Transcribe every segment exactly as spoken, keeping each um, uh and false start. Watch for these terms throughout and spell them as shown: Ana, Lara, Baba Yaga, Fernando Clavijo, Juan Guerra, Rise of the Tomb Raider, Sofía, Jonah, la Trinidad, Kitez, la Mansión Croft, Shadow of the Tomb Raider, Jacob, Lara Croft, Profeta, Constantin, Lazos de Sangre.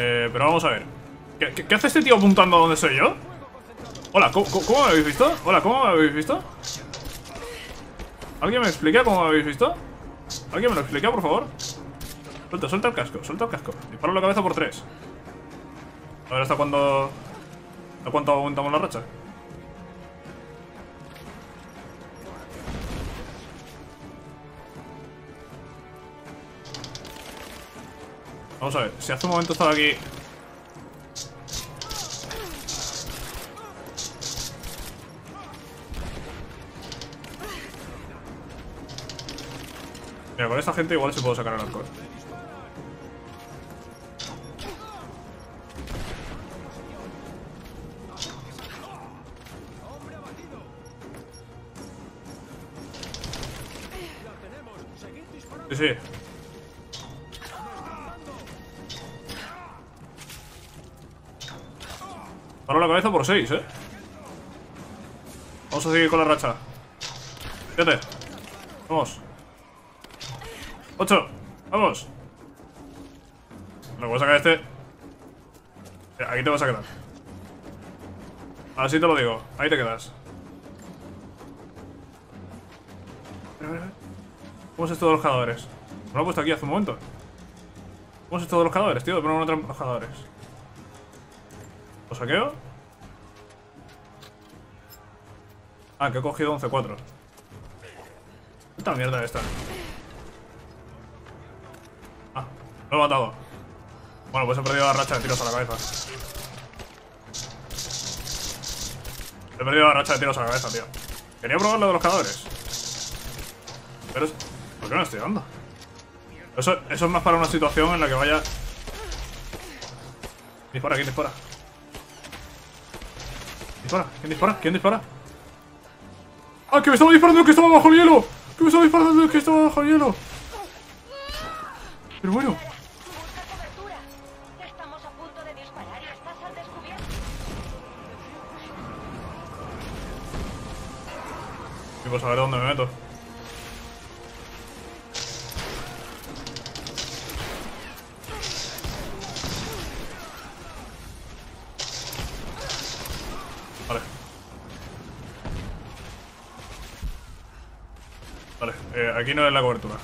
Eh, pero vamos a ver. ¿Qué, qué, qué hace este tío apuntando a donde soy yo? Hola, ¿cómo, ¿cómo me habéis visto? Hola, ¿cómo me habéis visto? ¿Alguien me explica cómo me habéis visto? ¿Alguien me lo explica, por favor? Suelta, suelta el casco, suelta el casco. Disparo la cabeza por tres. A ver hasta cuándo... ¿A cuánto aumentamos la racha? Vamos a ver, si hace un momento estaba aquí... Mira, con esta gente igual se puedo sacar el alcohol. Sí, sí. Paró la cabeza por seis, eh. Vamos a seguir con la racha. Fíjate. Vamos. Ocho. Vamos. Lo voy a sacar este. Aquí te vas a quedar. Así te lo digo. Ahí te quedas. ¿Cómo es esto de los cadáveres? Me lo he puesto aquí hace un momento. ¿Cómo es esto de los cadáveres, tío? De poner uno de los cadáveres. ¿Lo saqueo? Ah, que he cogido once cuatro. Esta mierda esta. Ah, lo he matado. Bueno, pues he perdido la racha de tiros a la cabeza. He perdido la racha de tiros a la cabeza, tío. Quería probar lo de los cadáveres. Pero es... ¿Por qué no estoy dando? Eso, eso es más para una situación en la que vaya... Dispara, ¿quién dispara? Dispara, ¿quién dispara? ¿Quién dispara? ¡Ah, que me estaba disparando el que estaba bajo el hielo! ¡Que me estaba disparando el que estaba bajo el hielo! Pero bueno... Y pues a ver dónde me meto. Aquí no es la cobertura.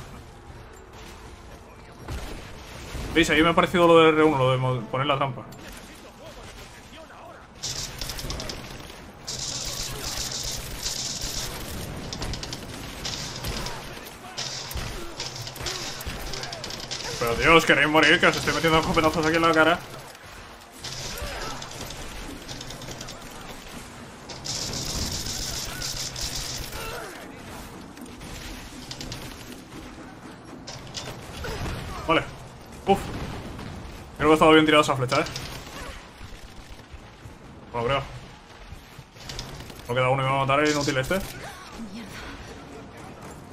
¿Veis? Ahí me ha parecido lo de R uno, lo de poner la trampa. Pero Dios, queréis morir, que os estoy metiendo escopetazos aquí en la cara. Creo que ha estado bien tirado esa flecha, eh. Bueno, creo. No queda uno y me va a matar, es inútil este.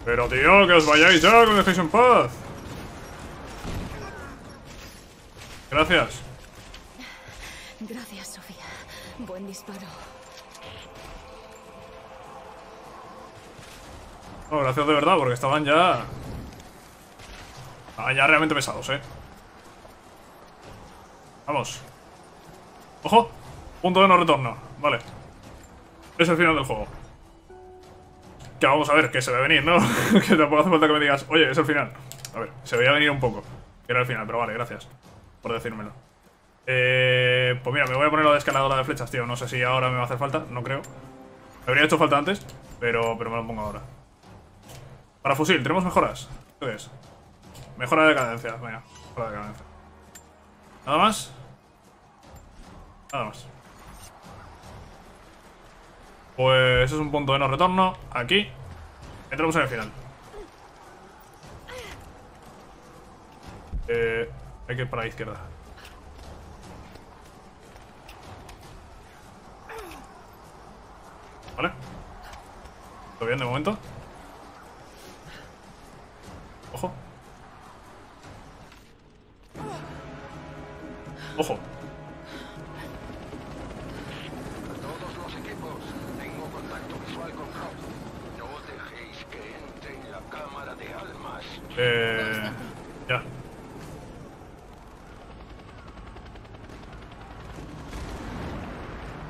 Pero tío, que os vayáis ya, que me dejéis en paz. Gracias. Gracias, Sofía. Buen disparo. No, gracias de verdad, porque estaban ya... Estaban ya realmente pesados, eh. Vamos. ¡Ojo! Punto de no retorno. Vale. Es el final del juego. Que vamos a ver, que se ve venir, ¿no? Que tampoco hace falta que me digas, oye, es el final. A ver, se veía venir un poco. Que era el final, pero vale, gracias por decírmelo. Eh, pues mira, me voy a poner la descaladora de flechas, tío. No sé si ahora me va a hacer falta, no creo. Me habría hecho falta antes, pero, pero me lo pongo ahora. Para fusil, tenemos mejoras. ¿Qué es? Mejora de cadencia, venga. Mejora de cadencia. ¿Nada más? Nada más. Pues es un punto de no retorno. Aquí. Entramos en el final. Eh, hay que ir para la izquierda. Vale. Todo bien de momento. Ojo. Ojo. Todos los equipos, tengo contacto visual con Croft. No dejéis que entre en la cámara de almas. Eh. Ya.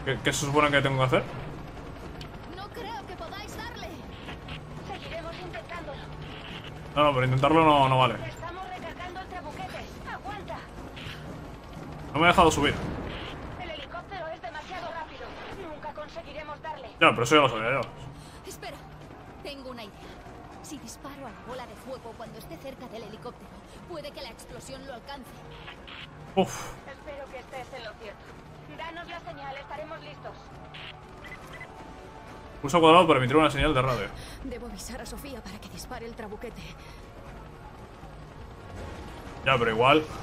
¿Qué, qué se supone que tengo que hacer? No creo que podáis darle. Seguiremos intentándolo. No, no, pero intentarlo no, no vale. Estamos recargando el trabuquete. Aguanta. No me ha dejado subir. El helicóptero es demasiado rápido. Nunca conseguiremos darle. Ya, pero eso ya lo sabía yo. Espera, tengo una idea. Si disparo a la bola de fuego cuando esté cerca del helicóptero, puede que la explosión lo alcance. Uf. Espero que estés en lo cierto. Danos la señal, estaremos listos. Pulsa cuadrado para emitir una señal de radio. Debo avisar a Sofía para que dispare el trabuquete. Ya, pero igual. Ahora,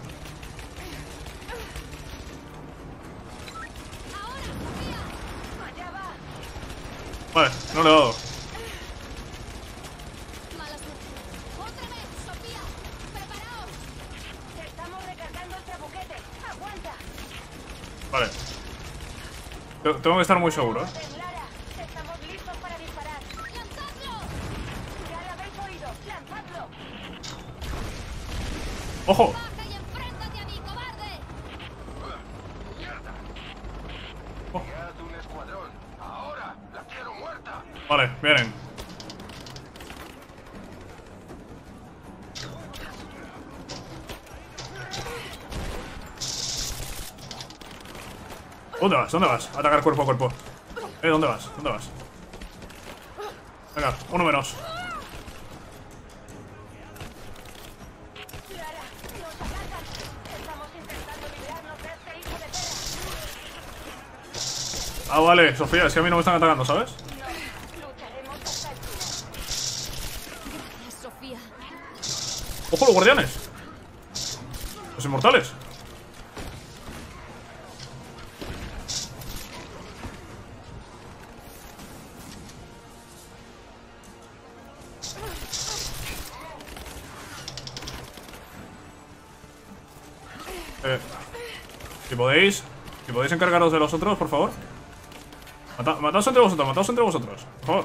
Sofía. Allá va. Vale, no le he dado. Vale. Tengo que estar muy seguro, ¿eh? ¡Ojo! Oh. Vale, vienen. ¿Dónde vas? ¿Dónde vas? Atacar cuerpo a cuerpo. Eh, ¿dónde vas? ¿Dónde vas? Venga, uno menos. Ah, vale, Sofía, es que a mí no me están atacando, ¿sabes? ¡Ojo, los guardianes! Los inmortales. Si podéis, si podéis encargaros de los otros, por favor. Mata, mataos entre vosotros, mataos entre vosotros, por favor.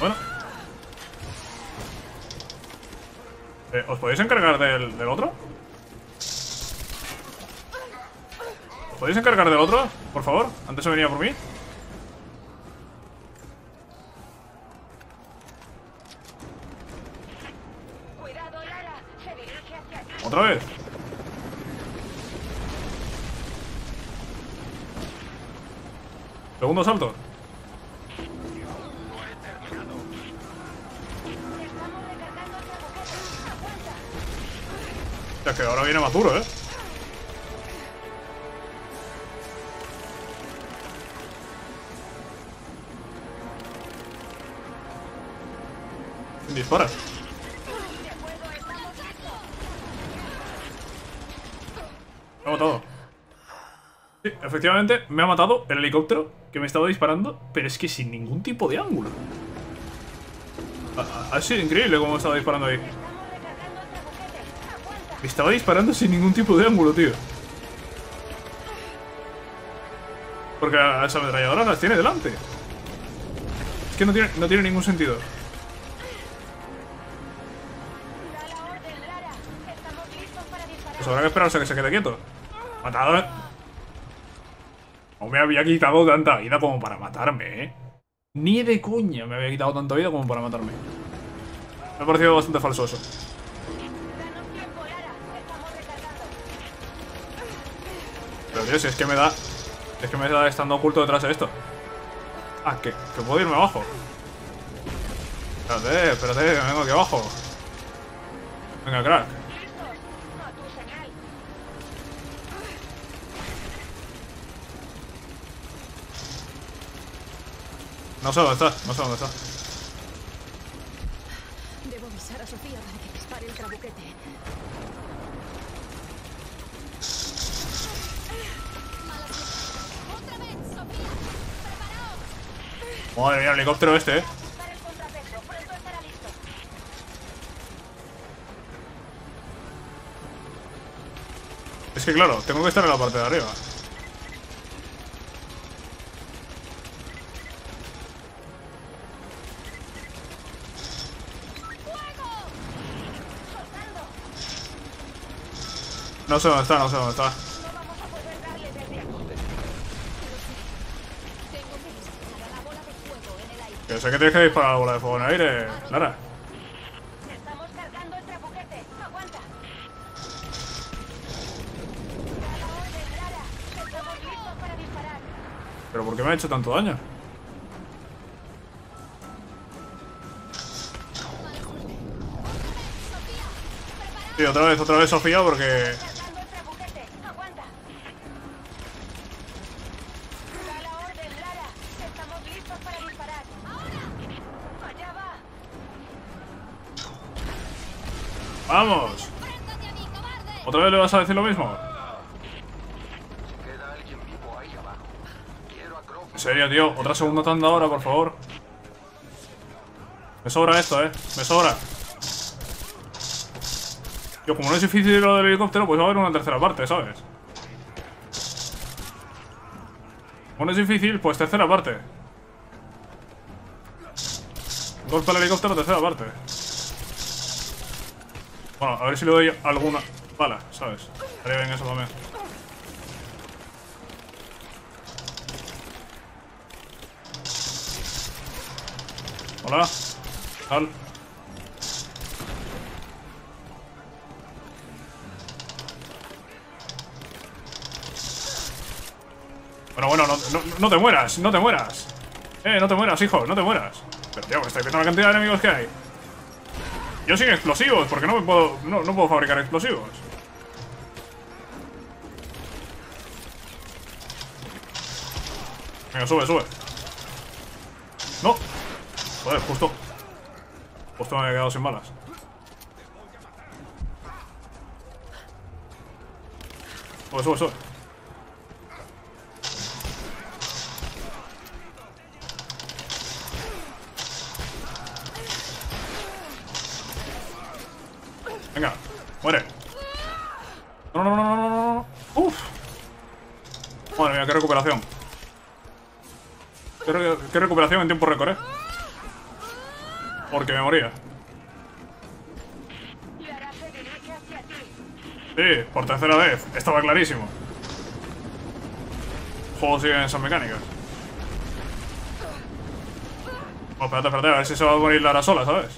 Bueno. Eh, ¿os podéis encargar del, del otro? ¿Os podéis encargar del otro, por favor? Antes se venía por mí. Otra vez. Segundo salto. Ya que ahora viene más duro, ¿eh? Dispara. Me ha matado. Sí, efectivamente me ha matado el helicóptero que me estaba disparando, pero es que sin ningún tipo de ángulo. Ha, ha sido increíble cómo me estaba disparando ahí. Me estaba disparando sin ningún tipo de ángulo, tío. Porque a esa ametralladora las tiene delante. Es que no tiene, no tiene ningún sentido. Pues habrá que esperarse a que se quede quieto. Matador. No me había quitado tanta vida como para matarme, ¿eh? Ni de coña me había quitado tanta vida como para matarme. Me ha parecido bastante falso eso. Pero tío, si es que me da... Es que me da estando oculto detrás de esto. Ah, que, que puedo irme abajo. Espérate, espérate, que me vengo aquí abajo. Venga, crack. No sé dónde está, no sé dónde está. Debo avisar a Sofía para que dispare el trabuquete. Madre mía, el helicóptero este, eh. Es que claro, tengo que estar en la parte de arriba. No sé dónde está, no sé dónde está. Yo sé que tienes que disparar la bola de fuego en el aire, Lara. ¿Pero por qué me ha hecho tanto daño? Sí, otra vez, otra vez Sofía, porque... ¡Vamos! ¿Otra vez le vas a decir lo mismo? En serio, tío, otra segunda tanda ahora, por favor. Me sobra esto, eh. Me sobra. Yo, como no es difícil lo del helicóptero, pues va a haber una tercera parte, ¿sabes? Como no es difícil, pues tercera parte. Golpe al helicóptero, tercera parte. Bueno, a ver si le doy alguna bala, ¿sabes? Estaría bien eso también. Hola. ¿Qué tal? Bueno, bueno, no, no, no te mueras, no te mueras. Eh, no te mueras, hijo, no te mueras. Pero tío, me estoy viendo la cantidad de enemigos que hay. Yo sin explosivos, porque no me puedo. No, no puedo fabricar explosivos. Venga, sube, sube. No. Joder, justo. Justo me había quedado sin balas. Sube, sube, sube. Venga, muere. No, no, no, no, no, no, no. Uf. Madre mía, qué recuperación. Qué, re qué recuperación en tiempo récord, eh. Porque me moría. Sí, por tercera vez. Estaba clarísimo. El juego sigue en esas mecánicas. Oh, espérate, espérate, a ver si se va a morir Lara sola, ¿sabes?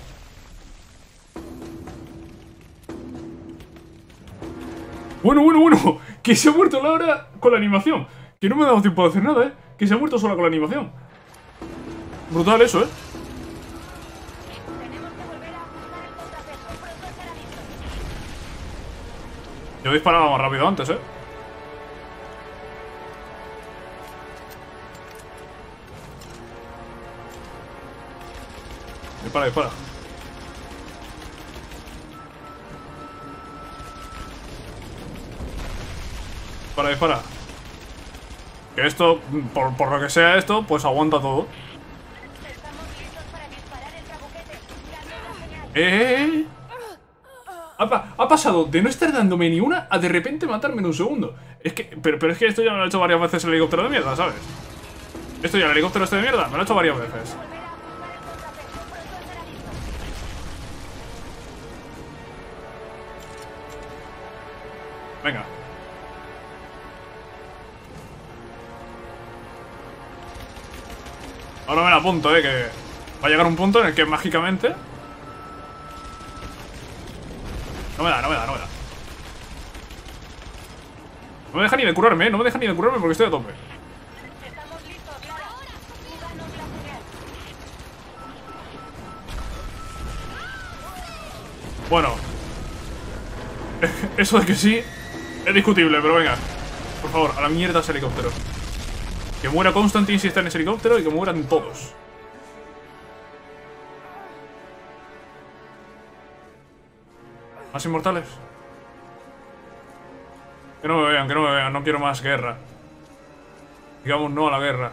Bueno, bueno, bueno, que se ha muerto Lara con la animación. Que no me ha dado tiempo de hacer nada, eh. Que se ha muerto sola con la animación. Brutal eso, eh. Yo disparaba más rápido antes, eh. Dispara, dispara. Para disparar. Que esto, por, por lo que sea esto, pues aguanta todo. Eh. Ha, ha pasado de no estar dándome ni una a de repente matarme en un segundo. Es que, pero, pero es que esto ya me lo ha hecho varias veces el helicóptero de mierda, ¿sabes? Esto ya el helicóptero este de mierda me lo ha hecho varias veces. Venga. Ahora me la apunto, eh, que va a llegar un punto en el que mágicamente... No me da, no me da, no me da. No me deja ni de curarme, eh, no me deja ni de curarme porque estoy a tope. Bueno. Eso de que sí es discutible, pero venga. Por favor, a la mierda ese helicóptero. Que muera Constantin si está en ese helicóptero y que mueran todos. ¿Más inmortales? Que no me vean, que no me vean. No quiero más guerra. Digamos no a la guerra.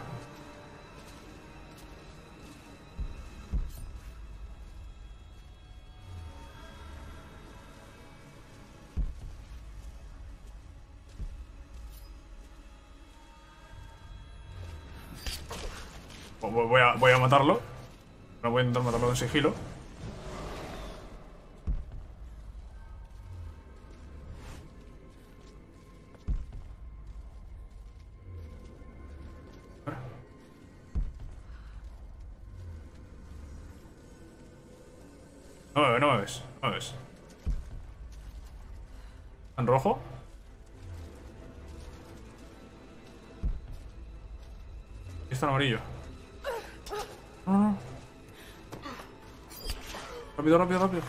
Voy a, voy a matarlo. No voy a intentar matarlo en sigilo. No me, no me ves, no me ves. ¿En rojo? Está en amarillo. No, no, no. Rápido, rápido, rápido.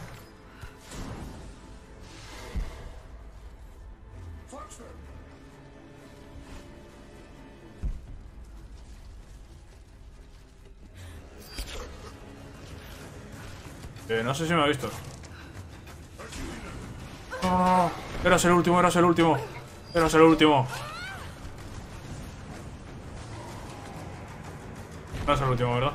Eh, no sé si me ha visto. No, no, no. Eras el último, eras el último. Eras el último. No es el último, ¿verdad?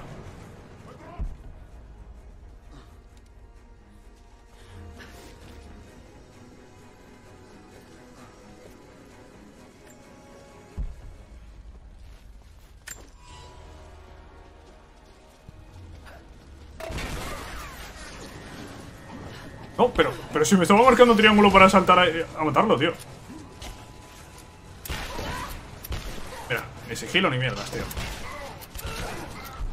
No, pero, pero si me estaba marcando un triángulo para saltar a, a matarlo, tío. Mira, ni sigilo ni mierdas, tío.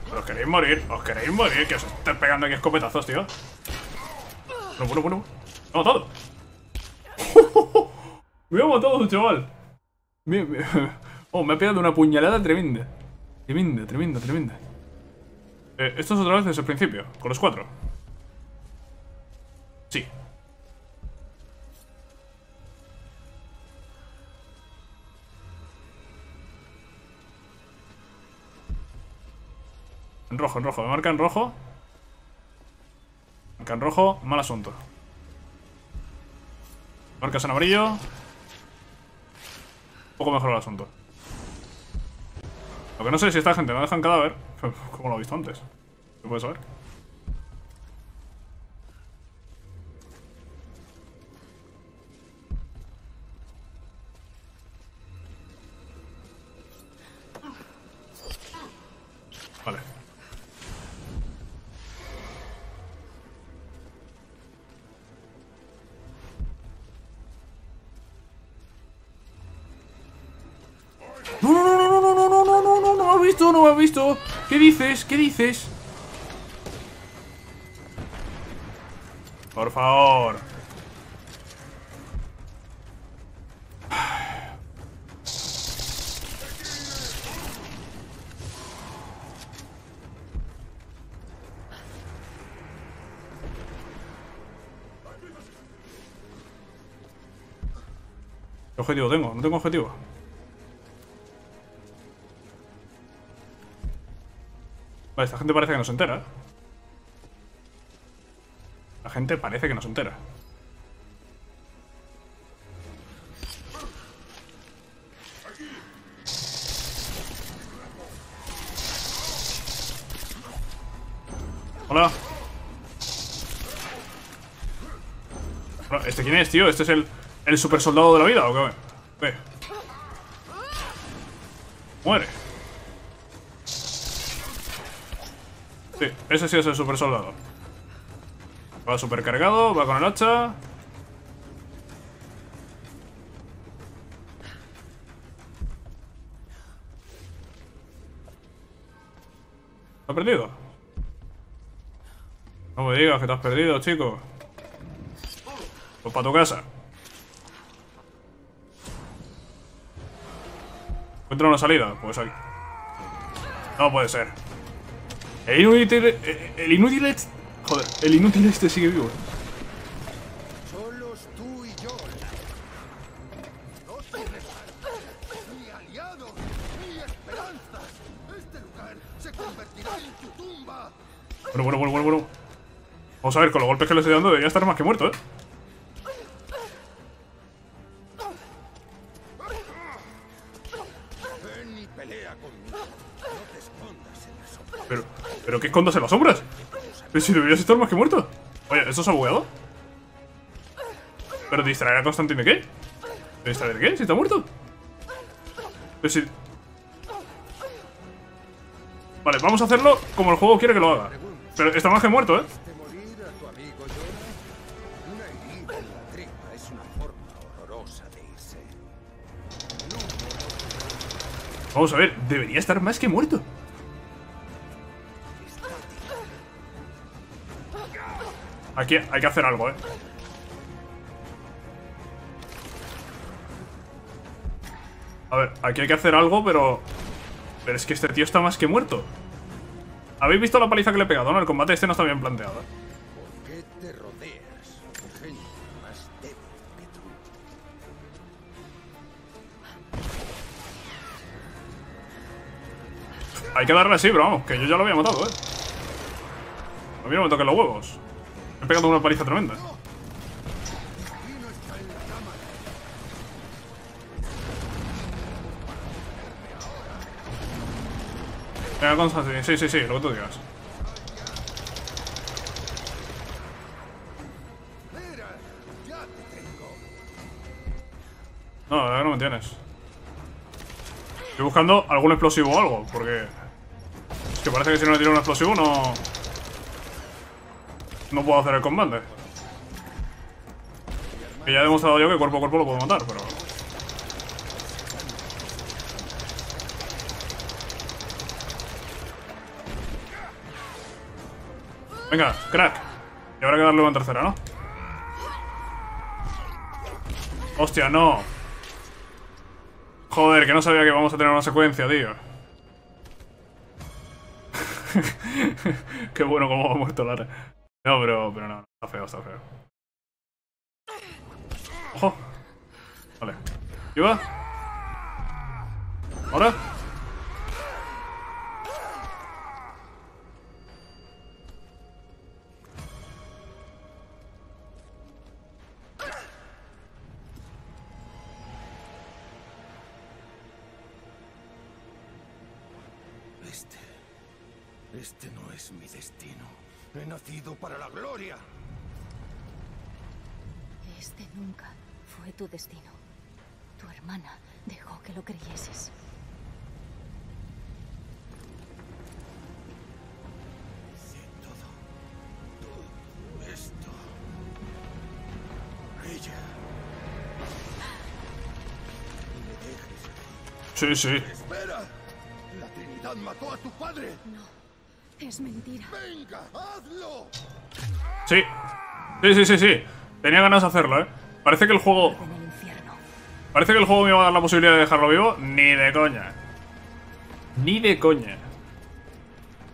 Pero os queréis morir, os queréis morir, que os estáis pegando aquí escopetazos, tío. Bueno, bueno, bueno. Me ha matado. Me ha matado, chaval. Me, me, oh, me ha pegado una puñalada tremenda. Tremenda, tremenda, tremenda. Eh, esto es otra vez desde el principio, con los cuatro. Sí. En rojo, en rojo. Me marca en rojo. Me marca en rojo. Mal asunto. Marcas en amarillo. Un poco mejor el asunto. Lo que no sé es si esta gente no deja en cadáver. Como lo he visto antes. ¿Se puede saber? Vale. No, no, no, no, no, no, no, no, no, no me has visto, no me has visto. ¿Qué dices? ¿Qué dices? Por favor. ¿Qué objetivo tengo? No tengo objetivo. Vale, esta gente parece que no se entera. La gente parece que no se entera. Hola. ¿Este quién es, tío? Este es el... ¿El super soldado de la vida o qué? Ve. Muere. Sí, ese sí es el super soldado. Va supercargado, va con el hacha. ¿Te has perdido? No me digas que te has perdido, chico. Pues para tu casa. ¿Encuentra una salida? Pues aquí. No puede ser. El inútil... El, el inútil este... Joder, el inútil este sigue vivo. Solos tú y yo, Lara. No te repares. Ni aliados, ni esperanzas. Este lugar se convertirá en tu tumba. Bueno, bueno, bueno, bueno, bueno. Vamos a ver, con los golpes que le estoy dando debería estar más que muerto, ¿eh? ¿Pero qué escondas en las sombras? Pero si deberías estar más que muerto. Oye, ¿esto se ha bugueado? ¿Pero distraer a Constantin de qué? ¿De distraer de qué? ¿Si está muerto? Pero si... Vale, vamos a hacerlo como el juego quiere que lo haga. Pero está más que muerto, ¿eh? Vamos a ver, debería estar más que muerto. Aquí hay que hacer algo, eh. A ver, aquí hay que hacer algo, pero... Pero es que este tío está más que muerto. ¿Habéis visto la paliza que le he pegado? No, el combate este no está bien planteado. ¿Por qué te rodeas por gente más débil que tú? Hay que darle así, pero vamos, que yo ya lo había matado, eh. A mí no me toquen los huevos. Me he pegado una paliza tremenda. Venga, Constantin, sí, sí, sí, lo que tú digas. No, la verdad que no me tienes. Estoy buscando algún explosivo o algo, porque... Es que parece que si no le tiro un explosivo no... No puedo hacer el combate. Que ya he demostrado yo que cuerpo a cuerpo lo puedo matar, pero... Venga, crack. Y habrá que darle una tercera, ¿no? Hostia, no. Joder, que no sabía que vamos a tener una secuencia, tío. Qué bueno como ha muerto Lara. No, pero, pero no, está feo, está feo. Ojo. Vale. ¿Y va? ¿Ahora? Este... Este no es mi destino. He nacido para la gloria. Este nunca fue tu destino. Tu hermana dejó que lo creyeses. Sé todo. Todo esto. Ella. ¿Me dejes aquí? Sí, sí. Espera. La Trinidad mató a tu padre. No, es mentira. Venga, hazlo. Sí, sí, sí, sí, sí. Tenía ganas de hacerlo, eh. Parece que el juego... Parece que el juego me iba a dar la posibilidad de dejarlo vivo. Ni de coña. Ni de coña.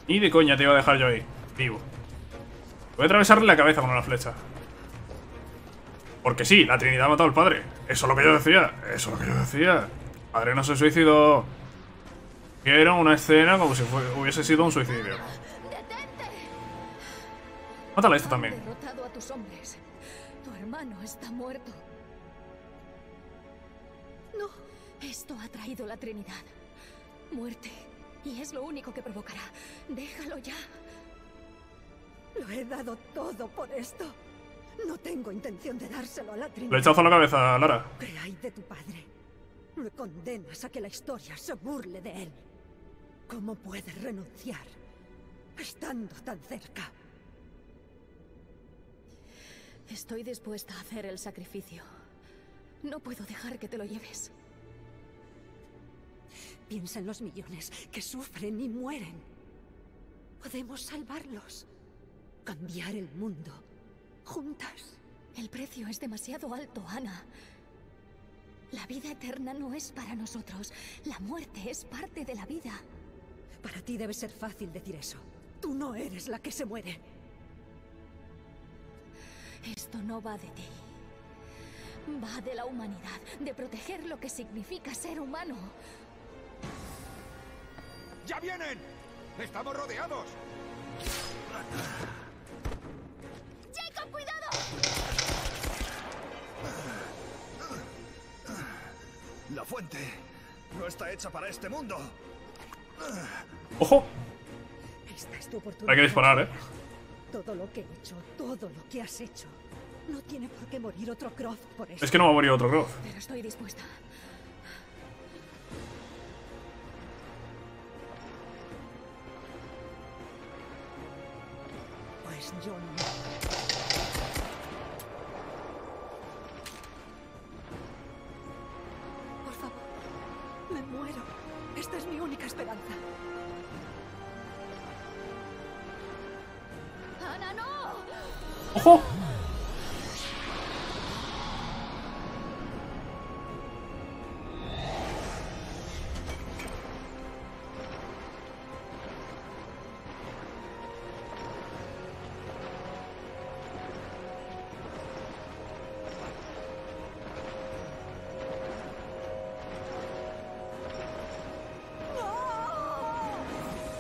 Ni de coña te iba a dejar yo ahí, vivo. Voy a atravesarle la cabeza con una flecha. Porque sí, la Trinidad mató al padre. Eso es lo que yo decía. Eso es lo que yo decía. Padre no se suicidó. Quiero una escena como si fue, hubiese sido un suicidio. Mátala esta también. Han derrotado a tus hombres. Tu hermano está muerto. No, esto ha traído la Trinidad. Muerte. Y es lo único que provocará. Déjalo ya. Lo he dado todo por esto. No tengo intención de dárselo a la Trinidad. Le echazo la cabeza, Lara. ¿Qué hay de tu padre? Me condenas a que la historia se burle de él. ¿Cómo puedes renunciar, estando tan cerca? Estoy dispuesta a hacer el sacrificio. No puedo dejar que te lo lleves. Piensa en los millones que sufren y mueren. Podemos salvarlos. Cambiar el mundo. Juntas. El precio es demasiado alto, Ana. La vida eterna no es para nosotros. La muerte es parte de la vida. Para ti debe ser fácil decir eso. Tú no eres la que se muere. Esto no va de ti. Va de la humanidad, de proteger lo que significa ser humano. ¡Ya vienen! ¡Estamos rodeados! ¡Jacob, cuidado! La fuente no está hecha para este mundo. ¡Ojo! Esta es tu oportunidad. Hay que disparar, ¿eh? Todo lo que he hecho, todo lo que has hecho. No tiene por qué morir otro Croft por eso. Es que no va a morir otro Croft. Pero estoy dispuesta. Pues yo no. Esta es mi única esperanza. ¡Ana, no! ¡Ojo!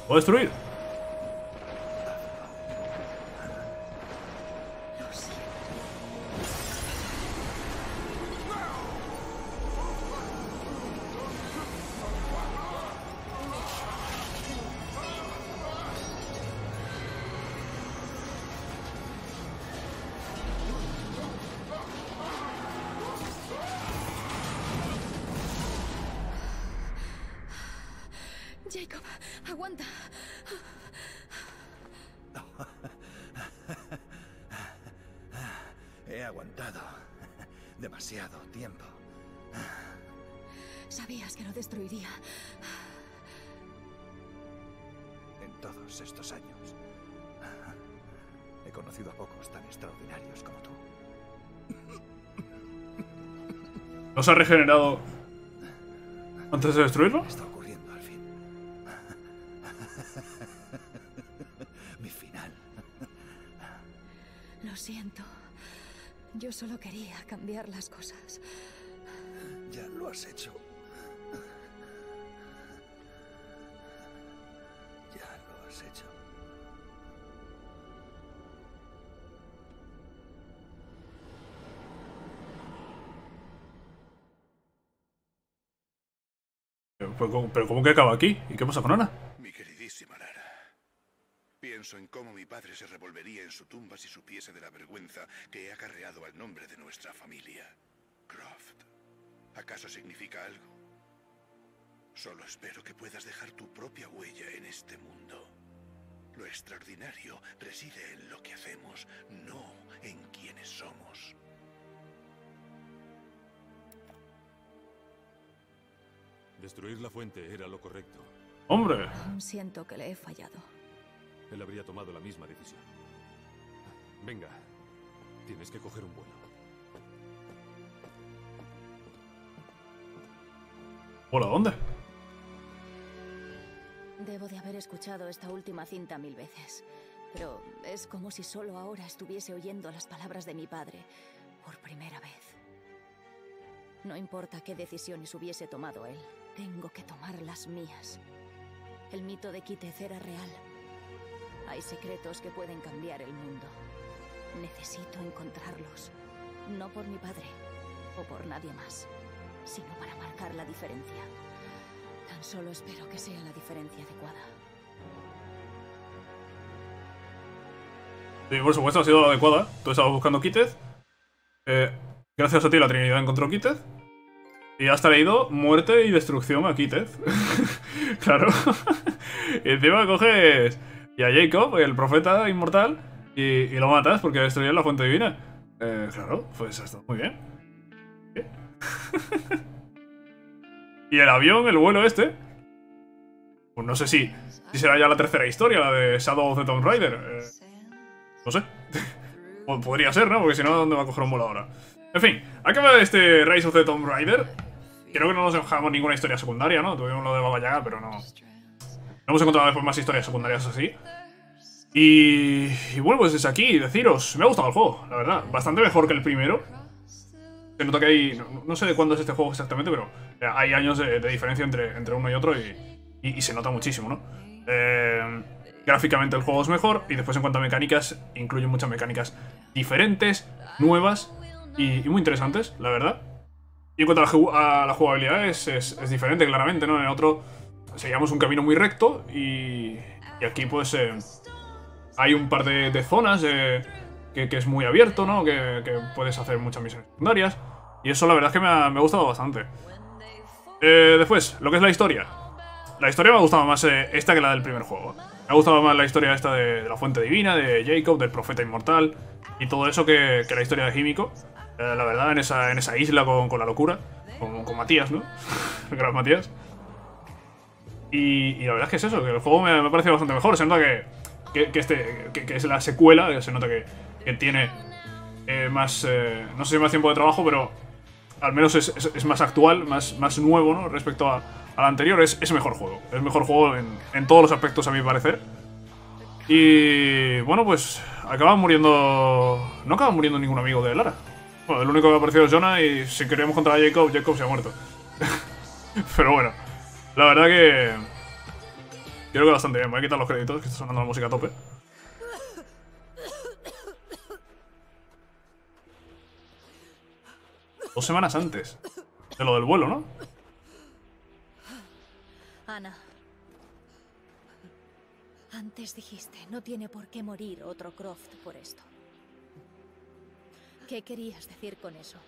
¡Puedo destruir! Jacob, aguanta. He aguantado demasiado tiempo. Sabías que lo destruiría. En todos estos años he conocido a pocos tan extraordinarios como tú. ¿Nos ha regenerado antes de destruirlo? Yo solo quería cambiar las cosas. Ya lo has hecho. Ya lo has hecho. Pero, pero ¿cómo que acaba aquí? ¿Y qué pasa con Ana? Mi queridísima Lara. Pienso en cómo mi padre se revolvería en su tumba si supiese de la vergüenza que he acarreado al nombre de nuestra familia. Croft, ¿acaso significa algo? Solo espero que puedas dejar tu propia huella en este mundo. Lo extraordinario reside en lo que hacemos, no en quienes somos. Destruir la fuente era lo correcto. ¡Hombre! Aún siento que le he fallado. Él habría tomado la misma decisión. Venga, tienes que coger un vuelo. ¿Hola, dónde? Debo de haber escuchado esta última cinta mil veces, pero es como si solo ahora estuviese oyendo las palabras de mi padre por primera vez. No importa qué decisiones hubiese tomado él, tengo que tomar las mías. El mito de Kitez era real. Hay secretos que pueden cambiar el mundo. Necesito encontrarlos. No por mi padre o por nadie más, sino para marcar la diferencia. Tan solo espero que sea la diferencia adecuada. Sí, por supuesto, ha sido adecuada. Tú estabas buscando Kitez. Eh, gracias a ti la Trinidad encontró Kitez. Y has traído muerte y destrucción a Kitez. Claro. Y encima coges... y a Jacob, el profeta inmortal, y, y lo matas porque destruyes la fuente divina. Eh, claro, pues ha estado muy bien. ¿Eh? Y el avión, el vuelo este. Pues no sé si, si será ya la tercera historia, la de Shadow of the Tomb Raider. Eh, no sé. Podría ser, ¿no? Porque si no, ¿dónde va a coger un vuelo ahora? En fin, acaba este Rise of the Tomb Raider. Creo que no nos dejamos ninguna historia secundaria, ¿no? Tuvimos lo de Baba Yaga, pero no... hemos encontrado después más historias secundarias así. Y, y bueno, pues desde aquí deciros, me ha gustado el juego, la verdad. Bastante mejor que el primero. Se nota que hay... No, no sé de cuándo es este juego exactamente, pero hay años de, de diferencia entre, entre uno y otro y, y, y se nota muchísimo, ¿no? Eh, gráficamente el juego es mejor y después en cuanto a mecánicas, incluye muchas mecánicas diferentes, nuevas y, y muy interesantes, la verdad. Y en cuanto a la, a la jugabilidad es, es, es diferente, claramente, ¿no? En el otro... seguíamos un camino muy recto y, y aquí pues eh, hay un par de, de zonas eh, que, que es muy abierto, ¿no? Que, que puedes hacer muchas misiones secundarias y eso la verdad es que me ha, me ha gustado bastante. Eh, después, lo que es la historia. La historia me ha gustado más eh, esta que la del primer juego. Me ha gustado más la historia esta de, de la fuente divina, de Jacob, del profeta inmortal y todo eso que, que la historia de Hímico. Eh, la verdad, en esa, en esa isla con, con la locura, con, con Matías, ¿no? El gran Matías. Y, y la verdad es que es eso, que el juego me, me parece bastante mejor. Se nota que, que, que, este, que, que es la secuela, se nota que, que tiene eh, más, eh, no sé si más tiempo de trabajo, pero al menos es, es, es más actual, más, más nuevo, ¿no? Respecto a, al anterior, es, es mejor juego. Es mejor juego en, en todos los aspectos, a mi parecer. Y bueno, pues acaban muriendo... No acaban muriendo ningún amigo de Lara. Bueno, el único que ha aparecido es Jonah y si queríamos contra Jacob, Jacob se ha muerto. Pero bueno, la verdad que... Creo que bastante bien. Voy a quitar los créditos, que está sonando la música a tope. Dos semanas antes de lo del vuelo, ¿no? Ana. Antes dijiste, no tiene por qué morir otro Croft por esto. ¿Qué querías decir con eso?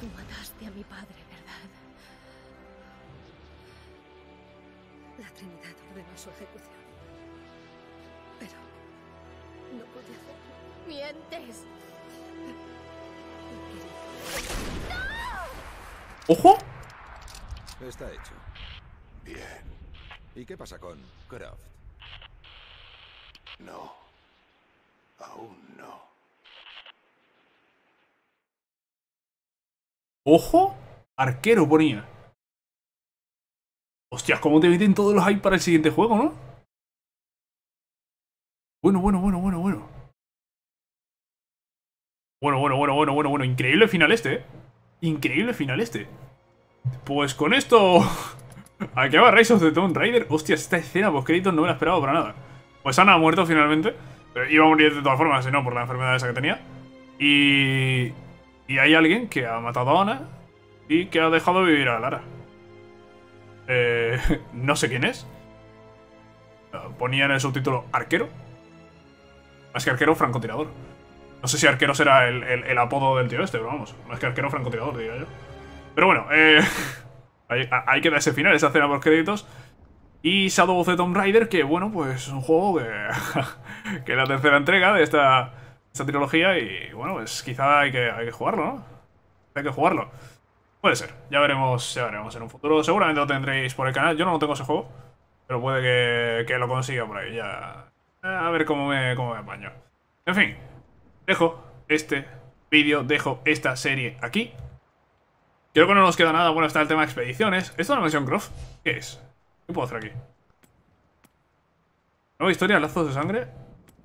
Tú mataste a mi padre, ¿verdad? La Trinidad ordenó su ejecución. Pero no pude hacerlo. ¡Mientes! ¡No! ¡Ojo! Está hecho. Bien. ¿Y qué pasa con Croft? No. Aún no. ¡Ojo! Arquero ponía. Hostias, ¿cómo te meten todos los hype para el siguiente juego, no? Bueno, bueno, bueno, bueno, bueno. Bueno, bueno, bueno, bueno, bueno, bueno. Increíble final este, ¿eh? Increíble final este. Pues con esto... acaba Rise of the Tomb Raider. Hostia, esta escena post-créditos no me la esperaba para nada. Pues Ana ha muerto finalmente. Pero iba a morir de todas formas, si no, por la enfermedad esa que tenía. Y... Y hay alguien que ha matado a Ana y que ha dejado vivir a Lara. Eh... No sé quién es. Ponía en el subtítulo arquero. Más que arquero, francotirador. No sé si arquero será el, el, el apodo del tío este, pero vamos. Más que arquero, francotirador, diría yo. Pero bueno, eh... Ahí, ahí queda ese final, esa escena por créditos. Y Shadow of the Tomb Raider, que bueno, pues es un juego que, que es la tercera entrega de esta, esta trilogía. Y bueno, pues quizá hay que, hay que jugarlo, ¿no? Hay que jugarlo. Puede ser, ya veremos, ya veremos en un futuro. Seguramente lo tendréis por el canal, yo no tengo ese juego. Pero puede que, que lo consiga por ahí, ya. A ver cómo me, cómo me apaño. En fin, dejo este vídeo, dejo esta serie aquí. Creo que no nos queda nada. Bueno, está el tema de expediciones. ¿Esto es una mansión Croft? ¿Qué es? ¿Qué puedo hacer aquí? Nueva historia, Lazos de Sangre.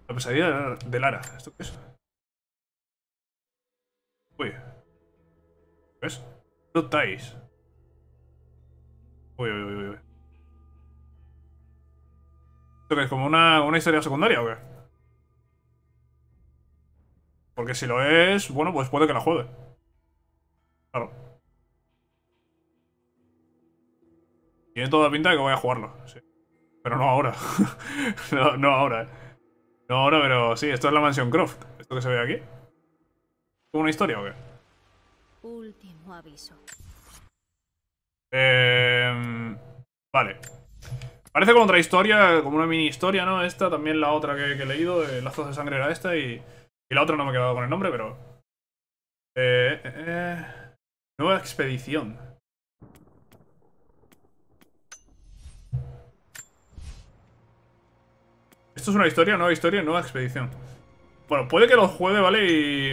La pesadilla de Lara. ¿Esto qué es? Uy. ¿Ves? No ties. Uy, uy, uy, uy. ¿Esto qué es? ¿Como una, una historia secundaria o qué? Porque si lo es, bueno, pues puede que la juegue. Claro. Tiene toda la pinta de que voy a jugarlo, sí. Pero no ahora. no, no ahora, eh. No ahora, pero sí, esto es la Mansión Croft. ¿Esto que se ve aquí? ¿Una historia o qué? Último aviso. Eh, vale. Parece como otra historia, como una mini historia, ¿no? Esta, también la otra que, que he leído, eh, Lazos de Sangre era esta y, y la otra no me he quedado con el nombre, pero... Eh, eh, eh. Nueva expedición. Esto es una historia, nueva historia, nueva expedición. Bueno, puede que lo juegue, ¿vale? Y...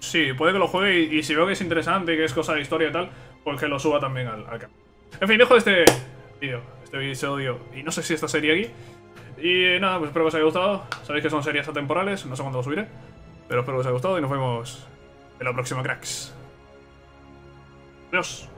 Sí, puede que lo juegue y, y si veo que es interesante y que es cosa de historia y tal, pues que lo suba también al, al canal. En fin, dejo este vídeo, este episodio y no sé si esta serie aquí. Y nada, pues espero que os haya gustado. Sabéis que son series atemporales, no sé cuándo lo subiré. Pero espero que os haya gustado y nos vemos en la próxima, cracks. Adiós.